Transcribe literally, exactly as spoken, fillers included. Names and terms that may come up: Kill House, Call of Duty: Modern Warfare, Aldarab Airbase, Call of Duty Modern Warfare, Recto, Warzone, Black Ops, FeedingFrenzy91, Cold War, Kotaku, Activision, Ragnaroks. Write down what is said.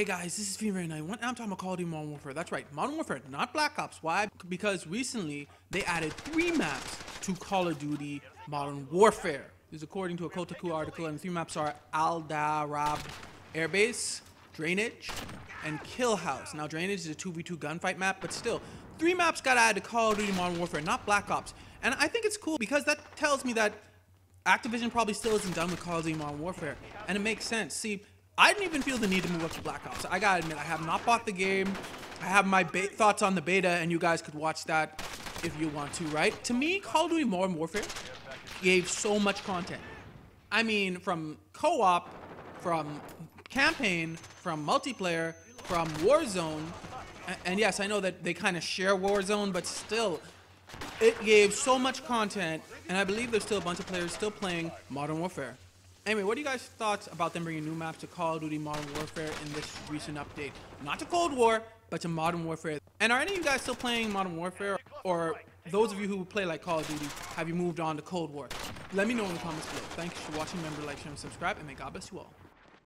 Hey guys, this is FeedingFrenzy ninety-one and I'm talking about Call of Duty Modern Warfare. That's right, Modern Warfare, not Black Ops. Why? Because recently they added three maps to Call of Duty Modern Warfare. This is according to a Kotaku article, and the three maps are Aldarab Airbase, Drainage, and Kill House. Now Drainage is a two v two gunfight map, but still, three maps got added to Call of Duty Modern Warfare, not Black Ops. And I think it's cool because that tells me that Activision probably still isn't done with Call of Duty Modern Warfare, and it makes sense. See, I didn't even feel the need to move up to Black Ops. I gotta admit, I have not bought the game. I have my thoughts on the beta, and you guys could watch that if you want to, right? To me, Call of Duty Modern Warfare gave so much content. I mean, from co-op, from campaign, from multiplayer, from Warzone, and yes, I know that they kind of share Warzone, but still, it gave so much content, and I believe there's still a bunch of players still playing Modern Warfare. Anyway, what are you guys' thoughts about them bringing new maps to Call of Duty Modern Warfare in this recent update? Not to Cold War, but to Modern Warfare. And are any of you guys still playing Modern Warfare? Or those of you who play like Call of Duty, have you moved on to Cold War? Let me know in the comments below. Thanks for watching. Remember to like, share, and subscribe. And may God bless you all.